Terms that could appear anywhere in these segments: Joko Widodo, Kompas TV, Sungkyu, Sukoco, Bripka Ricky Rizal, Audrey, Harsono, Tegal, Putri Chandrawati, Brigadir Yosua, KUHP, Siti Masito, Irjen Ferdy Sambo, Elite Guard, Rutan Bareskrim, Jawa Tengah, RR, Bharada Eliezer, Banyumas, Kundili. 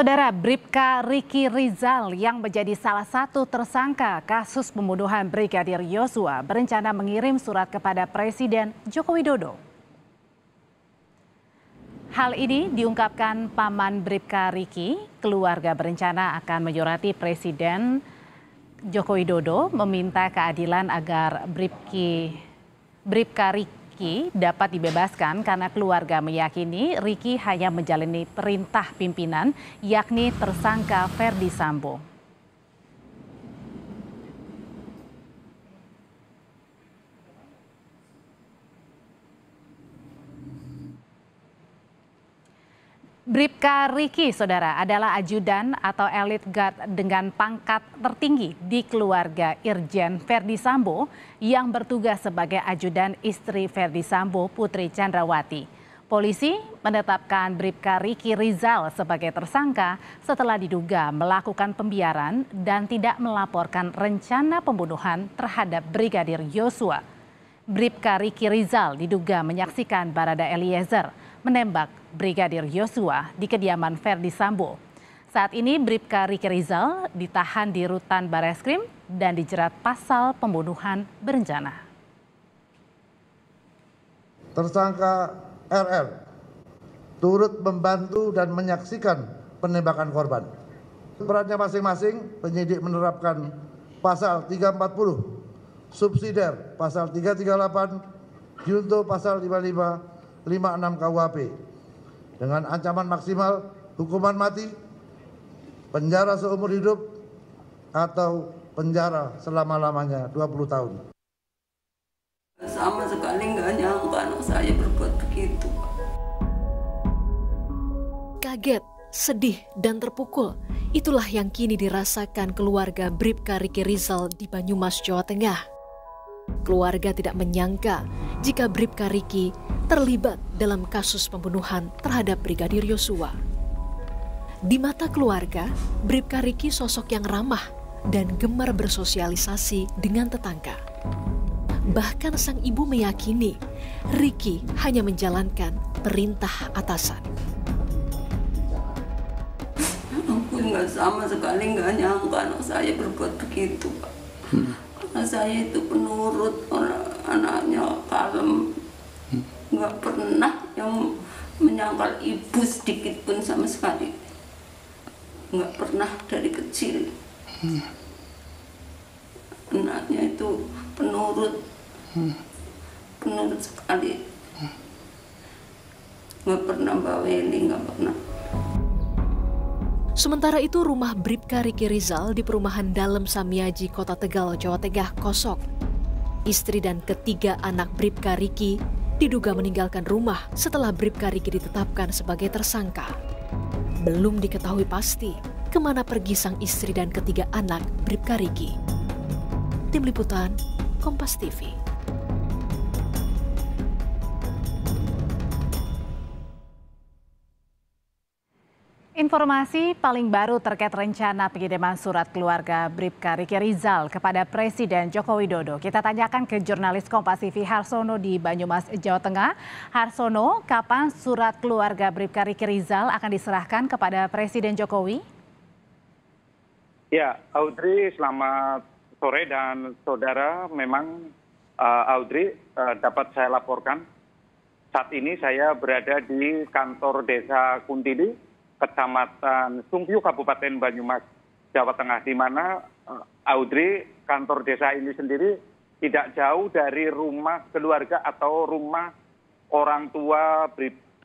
Saudara, Bripka Ricky Rizal yang menjadi salah satu tersangka kasus pembunuhan Brigadir Yosua berencana mengirim surat kepada Presiden Joko Widodo. Hal ini diungkapkan paman Bripka Ricky. Keluarga berencana akan menyurati Presiden Joko Widodo meminta keadilan agar Bripka Ricky dapat dibebaskan karena keluarga meyakini Ricky hanya menjalani perintah pimpinan, yakni tersangka Ferdy Sambo. Bripka Ricky, saudara, adalah ajudan atau elit guard dengan pangkat tertinggi di keluarga Irjen Ferdy Sambo yang bertugas sebagai ajudan istri Ferdy Sambo, Putri Chandrawati. Polisi menetapkan Bripka Ricky Rizal sebagai tersangka setelah diduga melakukan pembiaran dan tidak melaporkan rencana pembunuhan terhadap Brigadir Yosua. Bripka Ricky Rizal diduga menyaksikan Bharada Eliezer menembak Brigadir Yosua di kediaman Ferdy Sambo. Saat ini Bripka Ricky Rizal ditahan di Rutan Bareskrim dan dijerat pasal pembunuhan berencana. Tersangka RR turut membantu dan menyaksikan penembakan korban. Perannya masing-masing, penyidik menerapkan pasal 340, subsidiar pasal 338, junto pasal 55 56 KUHP dengan ancaman maksimal hukuman mati, penjara seumur hidup, atau penjara selama-lamanya 20 tahun. Sama sekali nggak nyangka anak saya berbuat begitu. Kaget, sedih, dan terpukul. Itulah yang kini dirasakan keluarga Bripka Ricky Rizal di Banyumas, Jawa Tengah. Keluarga tidak menyangka jika Bripka Ricky terlibat dalam kasus pembunuhan terhadap Brigadir Yosua. Di mata keluarga, Bripka Ricky sosok yang ramah dan gemar bersosialisasi dengan tetangga. Bahkan sang ibu meyakini Ricky hanya menjalankan perintah atasan. Aku nggak sama sekali nggak nyangka anak saya berbuat begitu, Pak. Saya itu penurut, anaknya kalem, nggak pernah yang menyangkal ibu sedikit pun sama sekali, nggak pernah dari kecil. Anaknya itu penurut sekali, nggak pernah baweli, nggak pernah. Sementara itu, rumah Bripka Ricky Rizal di perumahan Dalem Samiaji, Kota Tegal, Jawa Tengah kosong. Istri dan ketiga anak Bripka Ricky diduga meninggalkan rumah setelah Bripka Ricky ditetapkan sebagai tersangka. Belum diketahui pasti kemana pergi sang istri dan ketiga anak Bripka Ricky. Tim Liputan, Kompas TV. Informasi paling baru terkait rencana pengiriman surat keluarga Bripka Ricky Rizal kepada Presiden Joko Widodo. Kita tanyakan ke jurnalis Kompas TV Harsono di Banyumas, Jawa Tengah. Harsono, kapan surat keluarga Bripka Ricky Rizal akan diserahkan kepada Presiden Jokowi? Ya, Audrey, selamat sore dan saudara. Memang Audrey, dapat saya laporkan saat ini saya berada di kantor desa Kundili, Kecamatan Sungkyu, Kabupaten Banyumas, Jawa Tengah, di mana Audrey, kantor desa ini sendiri tidak jauh dari rumah keluarga atau rumah orang tua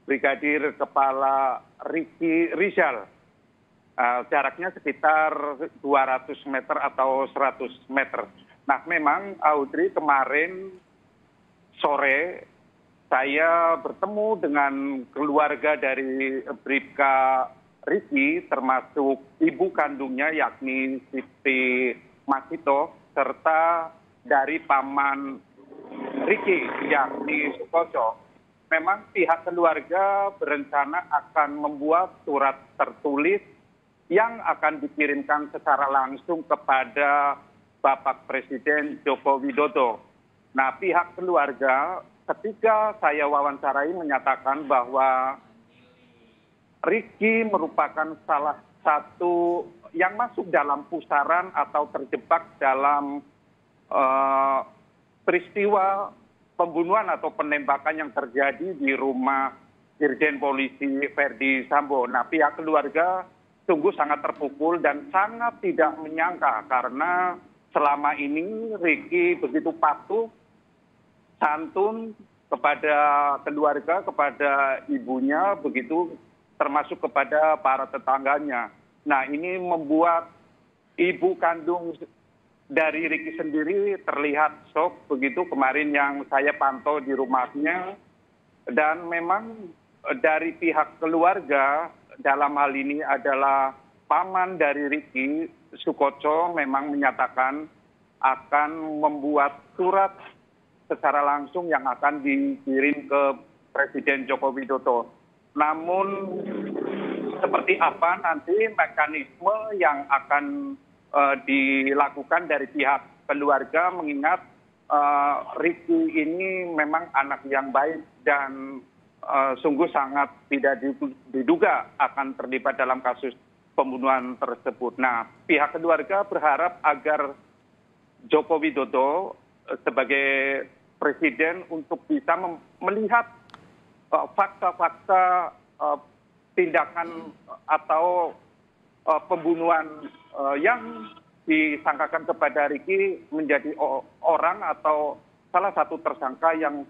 Brigadir Kepala Ricky Rizal. Jaraknya sekitar 200 meter atau 100 meter. Nah, memang Audrey, kemarin sore saya bertemu dengan keluarga dari Bripka Ricky, termasuk ibu kandungnya yakni Siti Masito, serta dari paman Ricky yakni Sukoco. Memang pihak keluarga berencana akan membuat surat tertulis yang akan dikirimkan secara langsung kepada Bapak Presiden Joko Widodo. Nah, pihak keluarga ketika saya wawancarai menyatakan bahwa Ricky merupakan salah satu yang masuk dalam pusaran atau terjebak dalam peristiwa pembunuhan atau penembakan yang terjadi di rumah Irjen Polisi Ferdy Sambo. Nah, pihak keluarga sungguh sangat terpukul dan sangat tidak menyangka karena selama ini Ricky begitu patuh, santun kepada keluarga, kepada ibunya, begitu termasuk kepada para tetangganya. Nah, ini membuat ibu kandung dari Ricky sendiri terlihat shock begitu kemarin yang saya pantau di rumahnya. Dan memang dari pihak keluarga dalam hal ini adalah paman dari Ricky, Sukoco, memang menyatakan akan membuat surat secara langsung yang akan dikirim ke Presiden Joko Widodo. Namun seperti apa nanti mekanisme yang akan dilakukan dari pihak keluarga, mengingat Ricky ini memang anak yang baik dan sungguh sangat tidak diduga akan terlibat dalam kasus pembunuhan tersebut. Nah, pihak keluarga berharap agar Joko Widodo sebagai presiden untuk bisa melihat fakta-fakta tindakan atau pembunuhan yang disangkakan kepada Ricky menjadi orang atau salah satu tersangka yang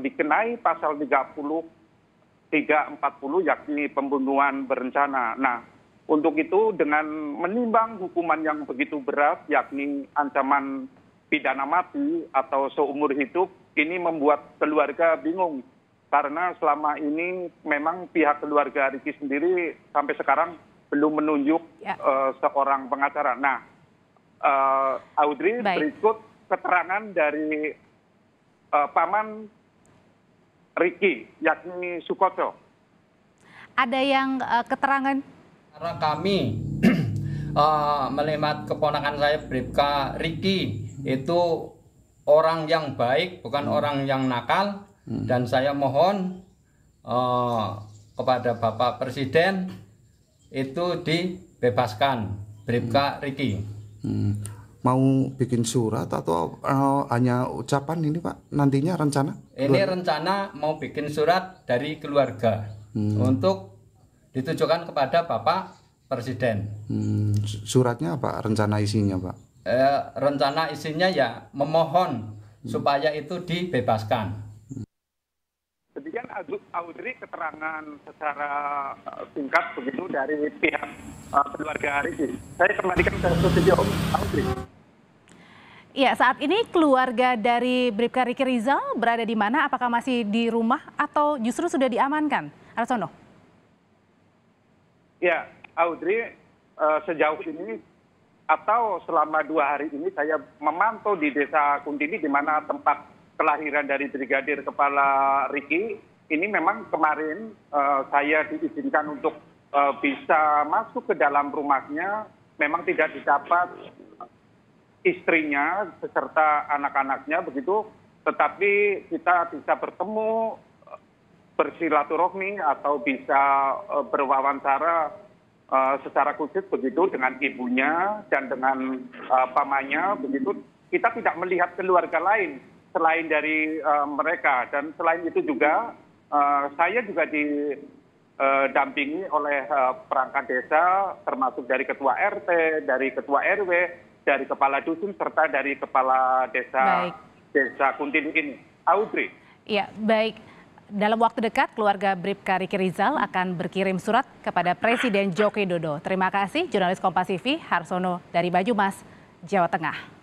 dikenai pasal 340 yakni pembunuhan berencana. Nah, untuk itu dengan menimbang hukuman yang begitu berat yakni ancaman pidana mati atau seumur hidup, ini membuat keluarga bingung karena selama ini memang pihak keluarga Ricky sendiri sampai sekarang belum menunjuk seorang pengacara. Nah, Audrey, berikut keterangan dari paman Ricky, yakni Sukoco. Ada yang keterangan? Karena kami melihat keponakan saya Bripka Ricky itu orang yang baik, bukan orang yang nakal. Dan saya mohon kepada Bapak Presiden itu dibebaskan Bripka Ricky. Mau bikin surat atau hanya ucapan ini Pak? Nantinya rencana? Ini rencana mau bikin surat dari keluarga untuk ditujukan kepada Bapak Presiden. Suratnya apa? Rencana isinya Pak? Rencana isinya ya memohon supaya itu dibebaskan. Demikian Audrey keterangan secara singkat begitu dari pihak keluarga Ricky. Saya kembalikan ke studio Audrey. Ya, saat ini keluarga dari Bripka Ricky Rizal berada di mana? Apakah masih di rumah atau justru sudah diamankan? Harsono. Ya, Audrey, sejauh ini atau selama 2 hari ini saya memantau di desa Kundili di mana tempat kelahiran dari Brigadir Kepala Ricky ini. Memang kemarin saya diizinkan untuk bisa masuk ke dalam rumahnya. Memang tidak didapat istrinya beserta anak-anaknya begitu, tetapi kita bisa bertemu, bersilaturahmi atau bisa berwawancara secara khusus begitu dengan ibunya dan dengan pamannya begitu. Kita tidak melihat keluarga lain selain dari mereka, dan selain itu juga saya juga didampingi oleh perangkat desa termasuk dari ketua RT, dari ketua RW, dari kepala dusun serta dari kepala desa Kuntili ini. Audrey. Ya, baik. Dalam waktu dekat keluarga Bripka Ricky Rizal akan berkirim surat kepada Presiden Joko Widodo. Terima kasih jurnalis Kompas TV Harsono dari Banyumas, Jawa Tengah.